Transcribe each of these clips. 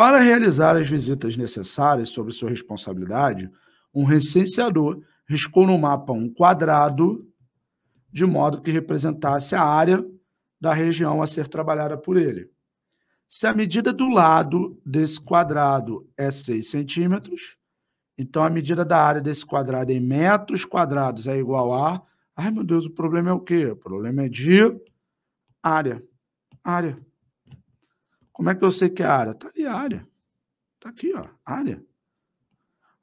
Para realizar as visitas necessárias sobre sua responsabilidade, um recenseador riscou no mapa um quadrado de modo que representasse a área da região a ser trabalhada por ele. Se a medida do lado desse quadrado é 6 centímetros, então a medida da área desse quadrado em metros quadrados é igual a... Ai, meu Deus, o problema é o quê? O problema é de área. Área. Como é que eu sei que é área? Está ali a área. Está aqui, ó, área.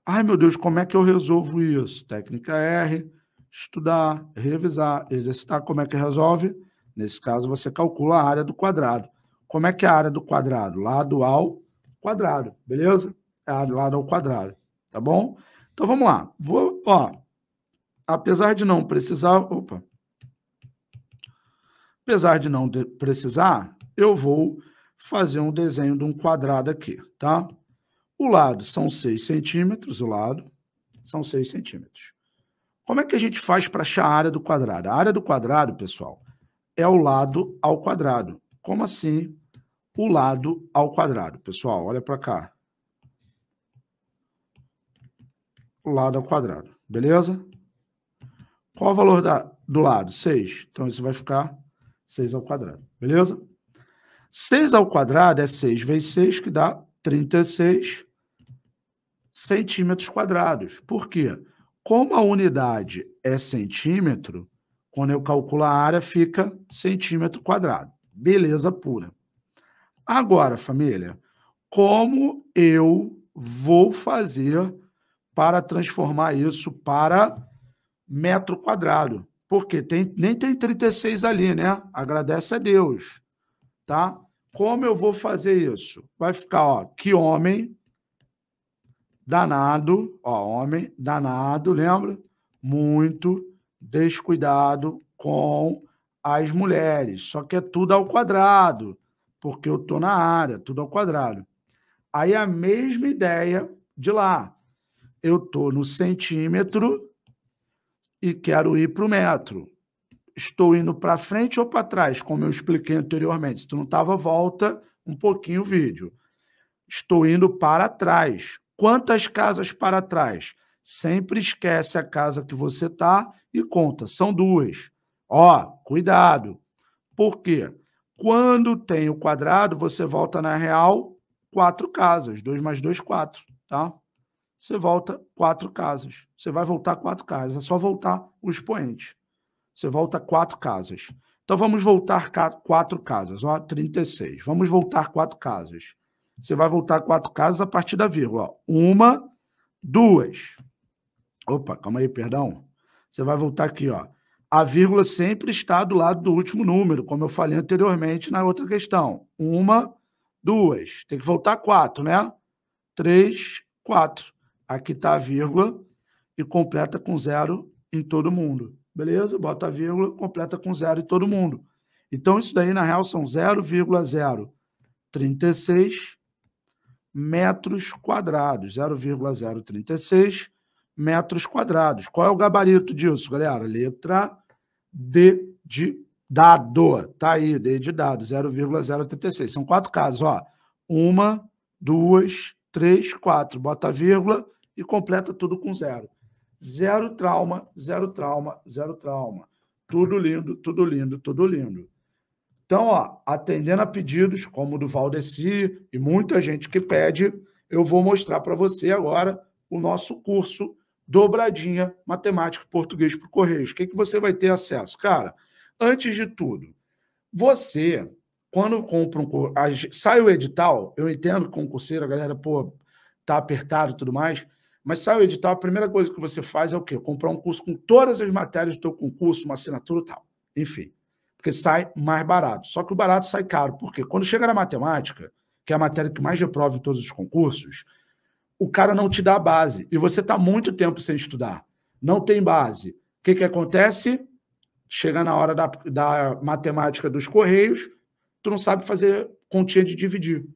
Ai, meu Deus, como é que eu resolvo isso? Técnica R, estudar, revisar, exercitar. Como é que resolve? Nesse caso, você calcula a área do quadrado. Como é que é a área do quadrado? Lado ao quadrado, beleza? É a área lado ao quadrado, tá bom? Então, vamos lá. Vou, ó, apesar de não precisar... Opa. Apesar de não precisar, eu vou fazer um desenho de um quadrado aqui, tá? O lado são 6 centímetros, o lado são 6 centímetros. Como é que a gente faz para achar a área do quadrado? A área do quadrado, pessoal, é o lado ao quadrado. Como assim o lado ao quadrado? Pessoal, olha para cá. O lado ao quadrado, beleza? Qual o valor do lado? 6. Então, isso vai ficar 6 ao quadrado, beleza? 6 ao quadrado é 6 vezes 6, que dá 36 centímetros quadrados. Por quê? Como a unidade é centímetro, quando eu calculo a área, fica centímetro quadrado. Beleza pura. Agora, família, como eu vou fazer para transformar isso para metro quadrado? Porque nem tem 36 ali, né? Agradece a Deus, tá? Como eu vou fazer isso? Vai ficar, ó, que homem danado, lembra? Muito descuidado com as mulheres. Só que é tudo ao quadrado, porque eu tô na área, tudo ao quadrado. Aí a mesma ideia de lá. Eu tô no centímetro e quero ir para o metro. Estou indo para frente ou para trás, como eu expliquei anteriormente. Se tu não estava, volta um pouquinho o vídeo. Estou indo para trás. Quantas casas para trás? Sempre esquece a casa que você está e conta. São 2. Ó, cuidado. Por quê? Quando tem o quadrado, você volta na real 4 casas. 2 mais 2, 4, tá? Você volta 4 casas. Você vai voltar 4 casas. É só voltar o expoente. Você volta 4 casas. Então, vamos voltar 4 casas. Ó, 36. Vamos voltar 4 casas. Você vai voltar 4 casas a partir da vírgula. Ó, 1, 2. Opa, calma aí, perdão. Você vai voltar aqui, ó. A vírgula sempre está do lado do último número, como eu falei anteriormente na outra questão. 1, 2. Tem que voltar 4, né? 3, 4. Aqui está a vírgula e completa com 0 em todo mundo. Beleza? Bota a vírgula, completa com 0 em todo mundo. Então, isso daí, na real, são 0,036 metros quadrados. 0,036 metros quadrados. Qual é o gabarito disso, galera? Letra D de dado. Tá aí, D de dado, 0,036. São 4 casos, ó. 1, 2, 3, 4. Bota a vírgula e completa tudo com 0. Zero trauma, zero trauma, zero trauma. Tudo lindo, tudo lindo, tudo lindo. Então, ó, atendendo a pedidos, como o do Valdeci e muita gente que pede, eu vou mostrar para você agora o nosso curso Dobradinha Matemática e Português para o Correios. O que você vai ter acesso? Cara, antes de tudo, você, quando compra um... Sai o edital, eu entendo que concurseiro, a galera, pô, tá apertado e tudo mais... Mas sai o edital, a primeira coisa que você faz é o quê? Comprar um curso com todas as matérias do teu concurso, uma assinatura e tal. Enfim, porque sai mais barato. Só que o barato sai caro. Por quê? Quando chega na matemática, que é a matéria que mais reprova em todos os concursos, o cara não te dá a base. E você está muito tempo sem estudar. Não tem base. O que, que acontece? Chega na hora da matemática dos Correios, tu não sabe fazer continha de dividir.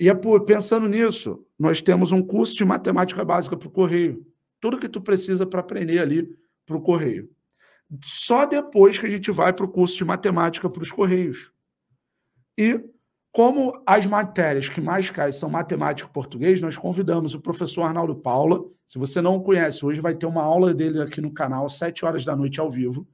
E é pensando nisso, nós temos um curso de matemática básica para o Correio. Tudo que tu precisa para aprender ali para o Correio. Só depois que a gente vai para o curso de matemática para os Correios. E Como as matérias que mais caem são matemática e português, nós convidamos o professor Arnaldo Paula. Se você não o conhece, hoje vai ter uma aula dele aqui no canal, 19h ao vivo,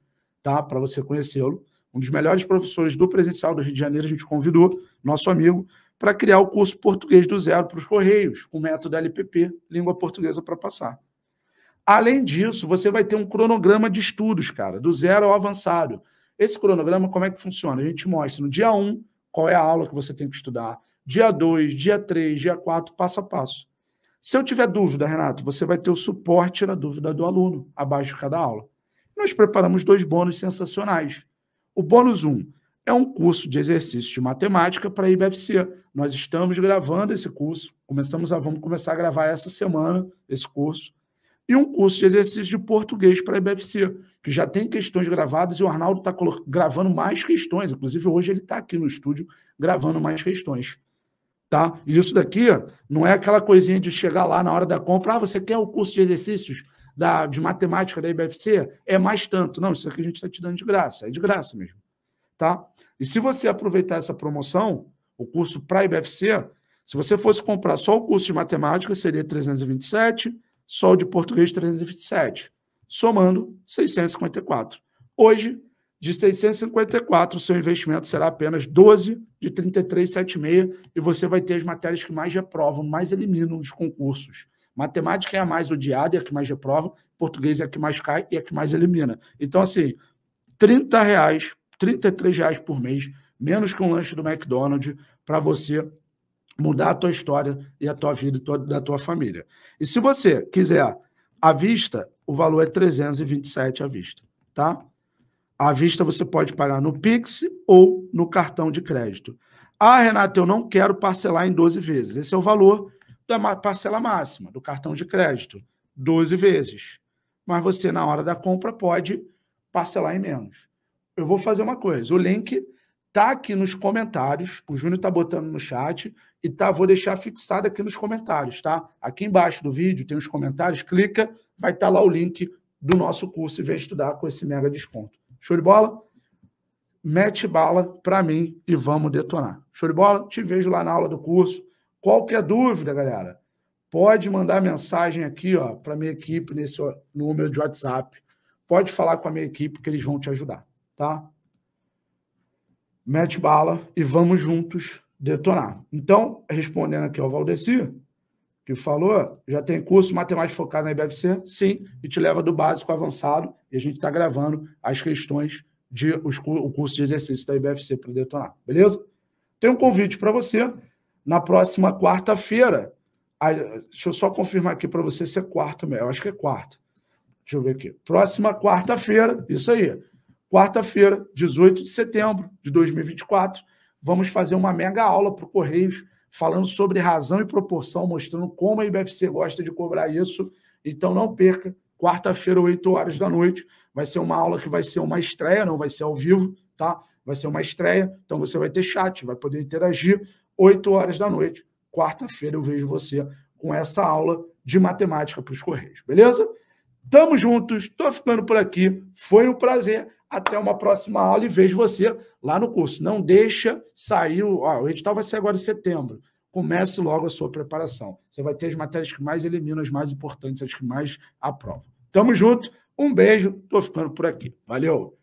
tá? Para você conhecê-lo. Um dos melhores professores do presencial do Rio de Janeiro, a gente convidou, nosso amigo, para criar o curso Português do Zero para os Correios, com o método LPP, Língua Portuguesa para Passar. Além disso, você vai ter um cronograma de estudos, cara, do zero ao avançado. Esse cronograma, como é que funciona? A gente mostra no dia 1, qual é a aula que você tem que estudar. Dia 2, dia 3, dia 4, passo a passo. Se eu tiver dúvida, Renato, você vai ter o suporte na dúvida do aluno, abaixo de cada aula. Nós preparamos 2 bônus sensacionais. O bônus 1 é um curso de exercícios de matemática para a IBFC. Nós estamos gravando esse curso, vamos começar a gravar essa semana esse curso. E um curso de exercícios de português para a IBFC, que já tem questões gravadas e o Arnaldo está gravando mais questões. Inclusive, hoje ele está aqui no estúdio gravando mais questões. Tá? E isso daqui não é aquela coisinha de chegar lá na hora da compra, ah, você quer o curso de exercícios de matemática da IBFC? É mais tanto. Não, isso aqui a gente está te dando de graça. É de graça mesmo. Tá? E se você aproveitar essa promoção, o curso para a IBFC, se você fosse comprar só o curso de matemática, seria R$327, só o de português 327, somando 654. Hoje, de 654, o seu investimento será apenas 12 de 33,76 e você vai ter as matérias que mais reprovam, mais eliminam os concursos. Matemática é a mais odiada, é a que mais reprova, português é a que mais cai e é a que mais elimina. Então, assim, R$30, R$33 por mês, menos que um lanche do McDonald's, para você mudar a tua história e a tua vida e da tua família. E se você quiser à vista, o valor é 327 à vista, tá? À vista você pode pagar no Pix ou no cartão de crédito. Ah, Renato, eu não quero parcelar em 12 vezes. Esse é o valor da parcela máxima do cartão de crédito, 12 vezes. Mas você, na hora da compra, pode parcelar em menos. Eu vou fazer uma coisa, o link tá aqui nos comentários, o Júnior tá botando no chat, e tá, vou deixar fixado aqui nos comentários, tá? Aqui embaixo do vídeo tem os comentários, clica, vai estar lá o link do nosso curso e vem estudar com esse mega desconto. Show de bola? Mete bala pra mim e vamos detonar. Show de bola? Te vejo lá na aula do curso. Qualquer dúvida, galera, pode mandar mensagem aqui, ó, pra minha equipe nesse número de WhatsApp. Pode falar com a minha equipe que eles vão te ajudar, tá? Mete bala e vamos juntos detonar. Então, respondendo aqui ao Valdecir, que falou, já tem curso matemática focado na IBFC? Sim, e te leva do básico ao avançado, e a gente está gravando as questões o curso de exercício da IBFC para detonar, beleza? Tem um convite para você, na próxima quarta-feira, deixa eu só confirmar aqui para você se é quarta mesmo, eu acho que é quarta, deixa eu ver aqui, próxima quarta-feira, isso aí, quarta-feira, 18 de setembro de 2024, vamos fazer uma mega aula para o Correios, falando sobre razão e proporção, mostrando como a IBFC gosta de cobrar isso. Então não perca, quarta-feira, 20h, vai ser uma aula que vai ser uma estreia, não vai ser ao vivo, tá? Vai ser uma estreia, então você vai ter chat, vai poder interagir, 20h, quarta-feira eu vejo você com essa aula de matemática para os Correios, beleza? Tamo juntos, tô ficando por aqui, foi um prazer. Até uma próxima aula e vejo você lá no curso. Não deixa sair, ó, o edital vai ser agora em setembro. Comece logo a sua preparação. Você vai ter as matérias que mais eliminam, as mais importantes, as que mais aprovam. Tamo junto, um beijo, tô ficando por aqui. Valeu!